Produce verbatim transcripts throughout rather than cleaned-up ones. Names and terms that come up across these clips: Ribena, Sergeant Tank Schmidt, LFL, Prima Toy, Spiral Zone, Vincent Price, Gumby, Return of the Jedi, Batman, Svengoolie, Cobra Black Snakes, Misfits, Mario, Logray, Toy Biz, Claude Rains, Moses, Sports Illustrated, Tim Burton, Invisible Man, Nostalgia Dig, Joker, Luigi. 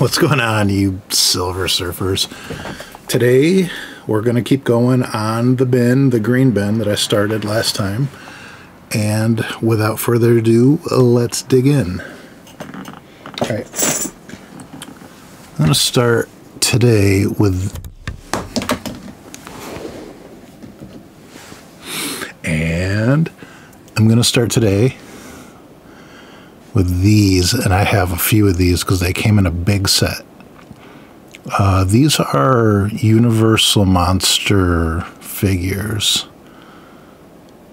What's going on, you Silver Surfers? Today we're going to keep going on the bin, the green bin that I started last time. And without further ado, let's dig in. Alright, I'm going to start today with... And I'm going to start today with these, and I have a few of these because they came in a big set. Uh, these are Universal Monster figures.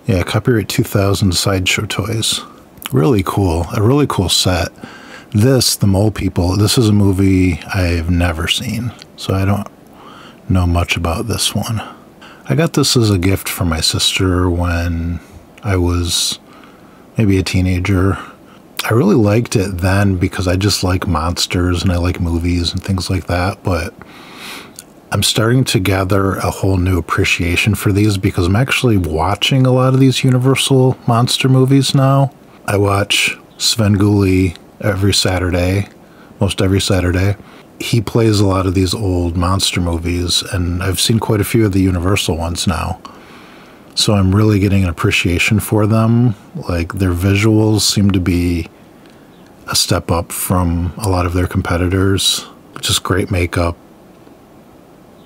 Yeah, copyright two thousand Sideshow Toys. Really cool, a really cool set. This, The Mole People, this is a movie I've never seen, so I don't know much about this one. I got this as a gift from my sister when I was maybe a teenager. I really liked it then because I just like monsters and I like movies and things like that, but I'm starting to gather a whole new appreciation for these because I'm actually watching a lot of these Universal Monster movies now. I watch Svengoolie every Saturday, most every Saturday. He plays a lot of these old monster movies, and I've seen quite a few of the Universal ones now. So I'm really getting an appreciation for them. Like, their visuals seem to be a step up from a lot of their competitors. Just great makeup.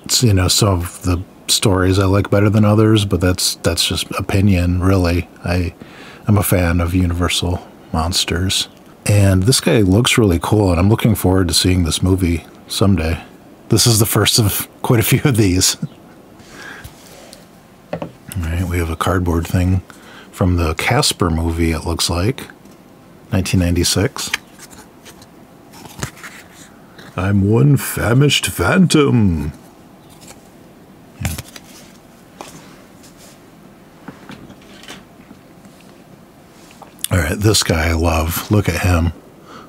It's, you know, some of the stories I like better than others, but that's that's just opinion, really. I I'm a fan of Universal Monsters, and this guy looks really cool, and I'm looking forward to seeing this movie someday. This is the first of quite a few of these. All right, we have a cardboard thing from the Casper movie, it looks like, nineteen ninety-six. I'm one famished phantom. Yeah. All right, this guy I love. Look at him.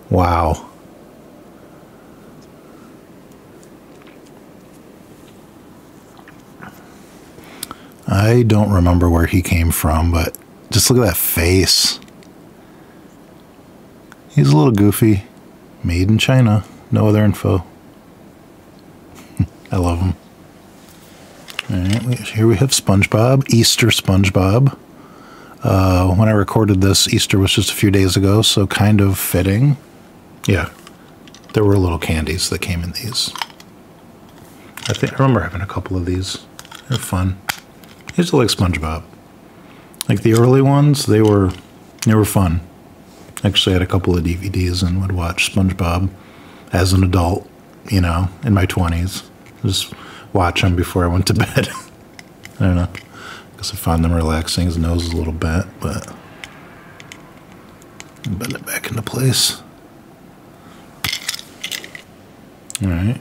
Wow. I don't remember where he came from, but just look at that face. He's a little goofy. Made in China. No other info. I love him. All right, here we have SpongeBob, Easter SpongeBob. Uh, when I recorded this, Easter was just a few days ago, so kind of fitting. Yeah, there were little candies that came in these. I think I remember having a couple of these. They're fun. I used to like SpongeBob. Like the early ones, they were they were fun. Actually, I had a couple of D V Ds and would watch SpongeBob as an adult, you know, in my twenties. Just watch them before I went to bed. I don't know. I guess I found them relaxing. His nose is a little bent, but bend it back into place. All right.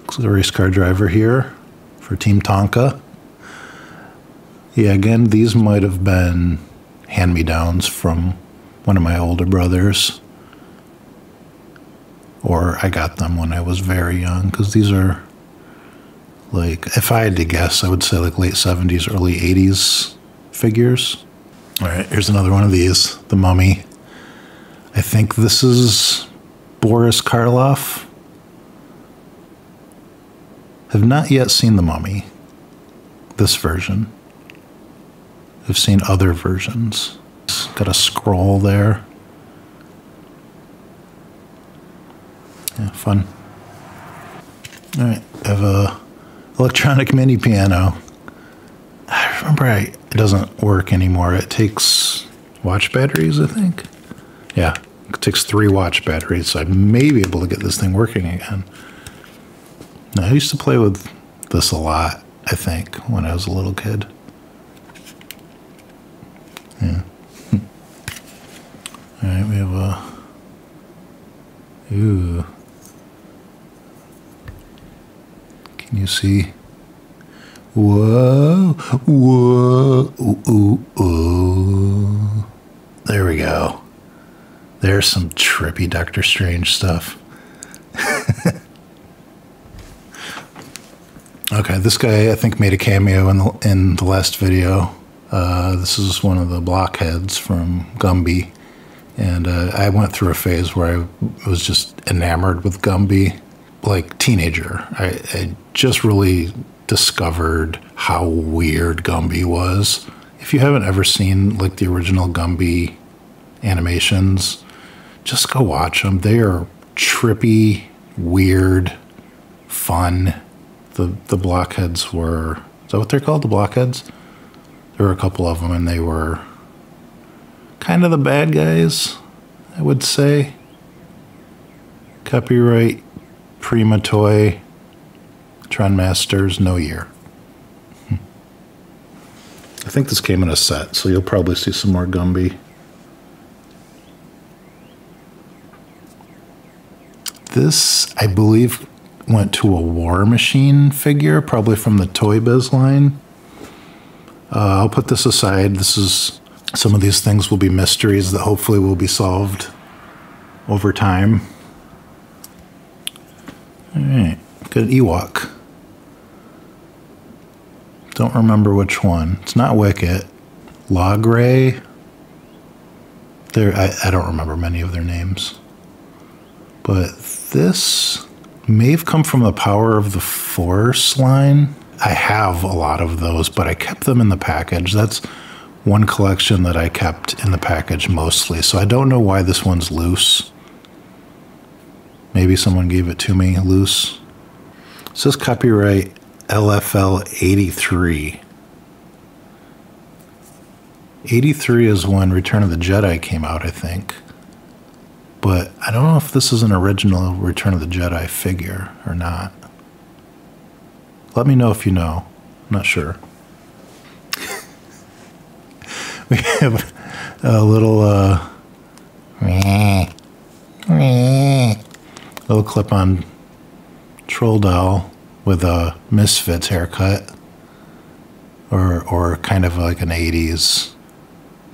Looks like a race car driver here. For Team Tonka. Yeah, again, these might have been hand-me-downs from one of my older brothers, or I got them when I was very young, because these are, like, if I had to guess, I would say like late seventies, early eighties figures. All right, here's another one of these, the Mummy. I think this is Boris Karloff. Have not yet seen The Mummy, this version. I've seen other versions. It's got a scroll there. Yeah, fun. All right, I have a electronic mini piano. I remember I, it doesn't work anymore. It takes watch batteries, I think. Yeah, it takes three watch batteries, so I may be able to get this thing working again. Now, I used to play with this a lot, I think, when I was a little kid. Yeah. All right, we have a... Ooh. Can you see? Whoa, whoa, ooh, ooh, ooh. There we go. There's some trippy Doctor Strange stuff. Okay, this guy I think made a cameo in the, in the last video. Uh, this is one of the blockheads from Gumby And uh, I went through a phase where I was just enamored with Gumby. Like teenager, I, I just really discovered how weird Gumby was. If you haven't ever seen like the original Gumby animations, just go watch them. They are trippy, weird, fun. The the blockheads were, is that what they're called, the blockheads? There were a couple of them and they were kind of the bad guys, I would say. Copyright Prima Toy, Tron Masters, no year. Hmm. I think this came in a set, so you'll probably see some more Gumby. This, I believe, went to a War Machine figure, probably from the Toy Biz line. Uh, I'll put this aside. This is, some of these things will be mysteries that hopefully will be solved over time. All right, got an Ewok. Don't remember which one. It's not Wicket. Logray. There, I, I don't remember many of their names. But this may have come from the Power of the Force line. I have a lot of those, but I kept them in the package. That's one collection that I kept in the package mostly. So I don't know why this one's loose. Maybe someone gave it to me loose. It says copyright L F L eighty-three. eighty-three is when Return of the Jedi came out, I think. But I don't know if this is an original Return of the Jedi figure or not. Let me know if you know. I'm not sure. We have a little... Uh, little clip-on troll doll with a Misfits haircut, or or kind of like an eighties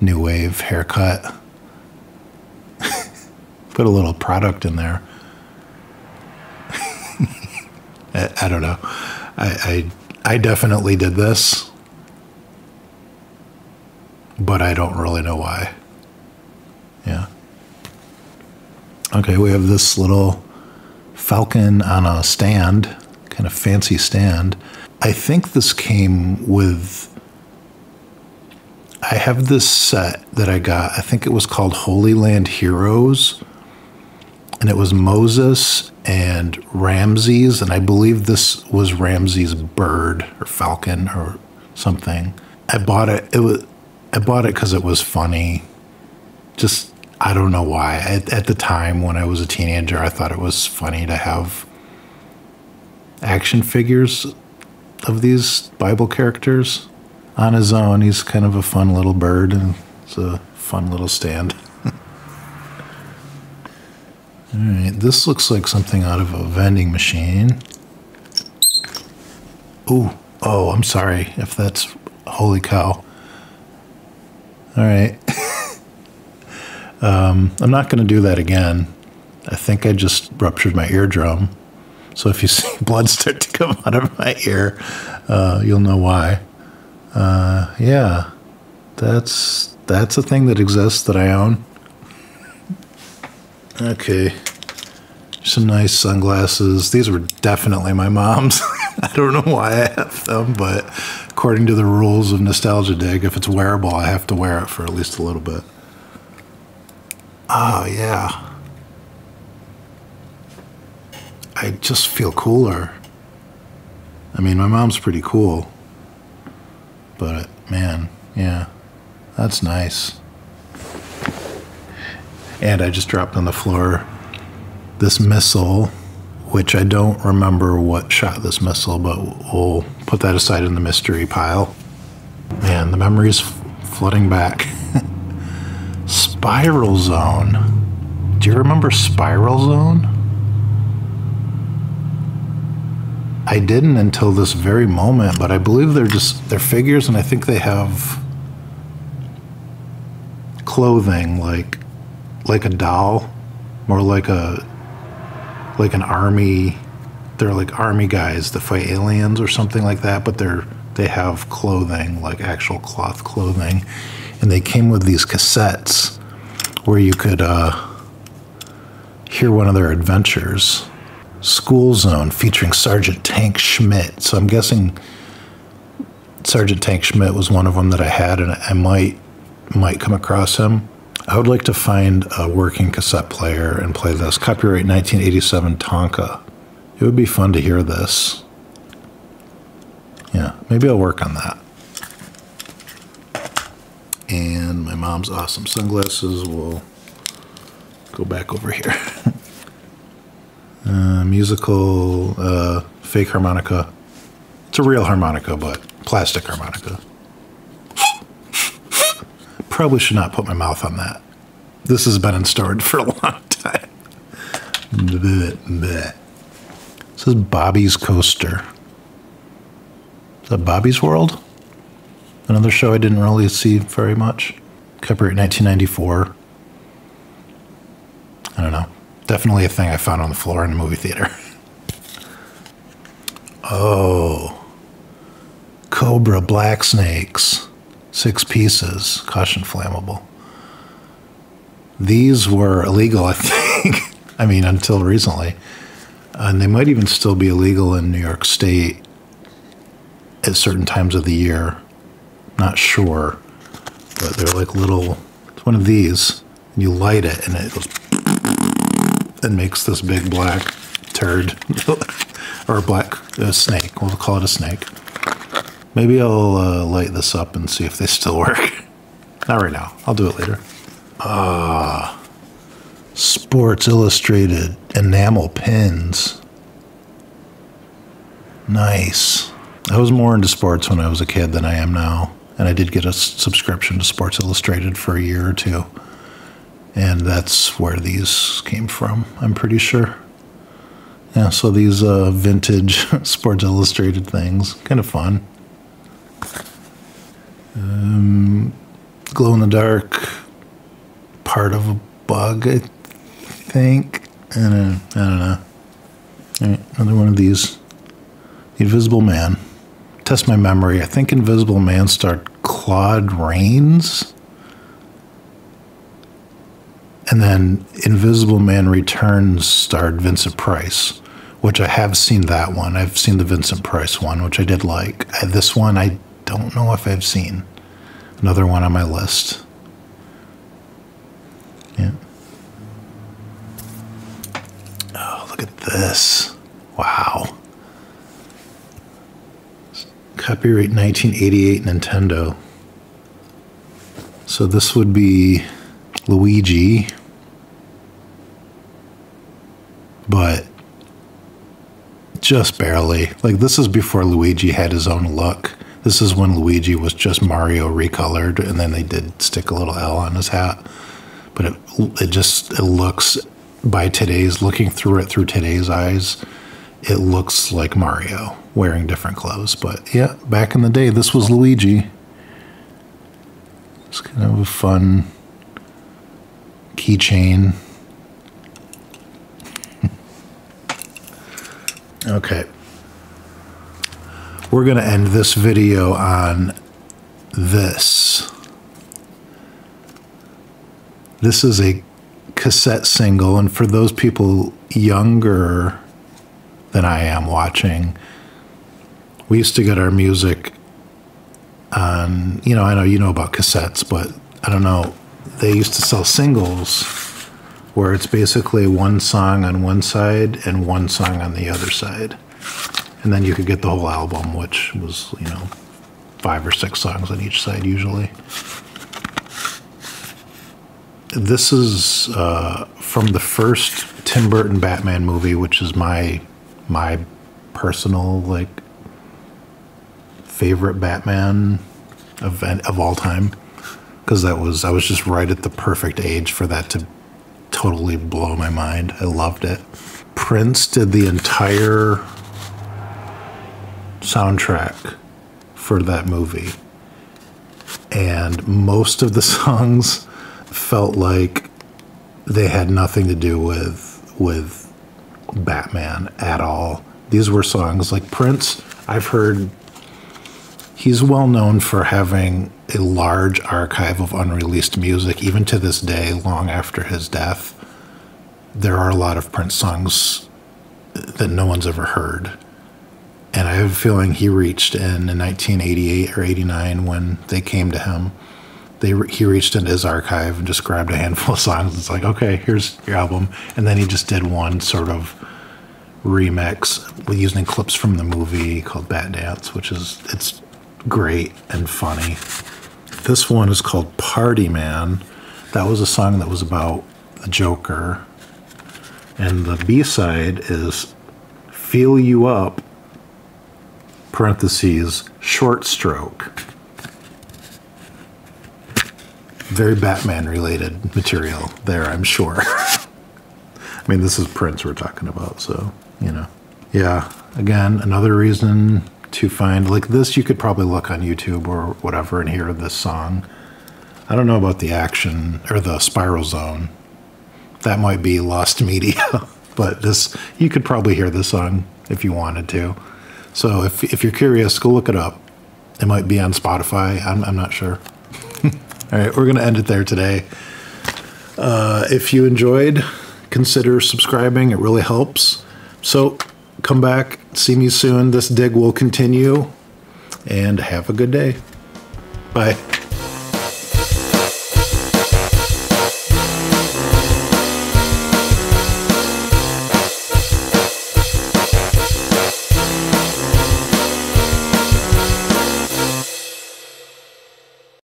new wave haircut. Put a little product in there. I, I don't know. I, I I definitely did this, but I don't really know why. Yeah. Okay, we have this little Falcon on a stand, kind of fancy stand. I think this came with, I have this set that I got, I think it was called Holy Land Heroes, and it was Moses and Ramses, and I believe this was Ramses' bird or falcon or something. I bought it, it was, I bought it because it was funny. Just, I don't know why. At, at the time when I was a teenager, I thought it was funny to have action figures of these Bible characters. On his own, he's kind of a fun little bird, and it's a fun little stand. All right, this looks like something out of a vending machine. Ooh, oh, I'm sorry if that's, holy cow. All right. Um, I'm not going to do that again. I think I just ruptured my eardrum. So if you see blood start to come out of my ear, uh, you'll know why. Uh, yeah, that's that's a thing that exists that I own. Okay, some nice sunglasses. These were definitely my mom's. I don't know why I have them, but according to the rules of Nostalgia Dig, if it's wearable, I have to wear it for at least a little bit. Oh, yeah. I just feel cooler. I mean, my mom's pretty cool. But, man, yeah. That's nice. And I just dropped on the floor this missile, which I don't remember what shot this missile, but we'll put that aside in the mystery pile. Man, the memory's flooding back. Spiral Zone. Do you remember Spiral Zone? I didn't until this very moment, but I believe they're just, they're figures, and I think they have clothing like like a doll, more like a like an army. They're like army guys that fight aliens or something like that, but they're they have clothing, like actual cloth clothing, and they came with these cassettes, where you could uh, hear one of their adventures. School Zone featuring Sergeant Tank Schmidt. So I'm guessing Sergeant Tank Schmidt was one of them that I had, and I might might come across him. I would like to find a working cassette player and play this. Copyright nineteen eighty-seven Tonka. It would be fun to hear this. Yeah, maybe I'll work on that. And my mom's awesome sunglasses will go back over here. uh, musical, uh, fake harmonica. It's a real harmonica, but plastic harmonica. Probably should not put my mouth on that. This has been in storage for a long time. bleh, bleh. This is Bobby's Coaster. Is that Bobby's World? Another show I didn't really see very much. Copyright nineteen ninety-four. I don't know. Definitely a thing I found on the floor in a movie theater. Oh. Cobra Black Snakes. Six pieces. Caution flammable. These were illegal, I think. I mean, until recently. And they might even still be illegal in New York State at certain times of the year. Not sure, but they're like little, it's one of these, and you light it and it goes and makes this big black turd, or a black uh, snake, we'll call it a snake. Maybe I'll uh, light this up and see if they still work. Not right now, I'll do it later. Ah, uh, Sports Illustrated enamel pins. Nice. I was more into sports when I was a kid than I am now. And I did get a subscription to Sports Illustrated for a year or two. And that's where these came from, I'm pretty sure. Yeah, so these uh, vintage Sports Illustrated things, kind of fun. Um, glow in the dark, part of a bug, I think. And I, I don't know. All right, another one of these. Invisible Man. Test my memory. I think Invisible Man starred Claude Rains. And then Invisible Man Returns starred Vincent Price, which I have seen that one. I've seen the Vincent Price one, which I did like. I, this one I don't know if I've seen. Another one on my list. Yeah. Oh, look at this. Wow. Copyright nineteen eighty-eight Nintendo. So this would be Luigi, but just barely. Like, this is before Luigi had his own look. This is when Luigi was just Mario recolored, and then they did stick a little L on his hat. But it, it just, it looks, by today's, looking through it through today's eyes, it looks like Mario wearing different clothes. But yeah, back in the day, this was Luigi. It's kind of a fun keychain. Okay. We're going to end this video on this. This is a cassette single, and for those people younger than I am watching, we used to get our music on, you know, I know you know about cassettes, but I don't know, they used to sell singles where it's basically one song on one side and one song on the other side. And then you could get the whole album, which was, you know, five or six songs on each side usually. This is uh, from the first Tim Burton Batman movie, which is my my personal, like, favorite Batman event of all time, because that was I was just right at the perfect age for that to totally blow my mind. I loved it. Prince did the entire soundtrack for that movie, and most of the songs felt like they had nothing to do with with Batman at all. These were songs like Prince. I've heard He's well known for having a large archive of unreleased music. Even to this day, long after his death, there are a lot of Prince songs that no one's ever heard. And I have a feeling he reached in, in nineteen eighty-eight or eighty-nine when they came to him. They, he reached into his archive and just grabbed a handful of songs. It's like, okay, here's your album. And then he just did one sort of remix using clips from the movie called Bat Dance, which is, it's great and funny. This one is called Party Man. That was a song that was about the Joker. And the B-side is Feel You Up, parentheses, Short Stroke. Very Batman-related material there, I'm sure. I mean, this is Prince we're talking about, so, you know. Yeah, again, another reason to find, like this, you could probably look on YouTube or whatever and hear this song. I don't know about the action, or the Spiral Zone. That might be lost media, but this, you could probably hear this song if you wanted to. So if, if you're curious, go look it up. It might be on Spotify, I'm, I'm not sure. All right, we're gonna end it there today. Uh, if you enjoyed, consider subscribing, it really helps. So come back, see me soon. This dig will continue, and have a good day. Bye.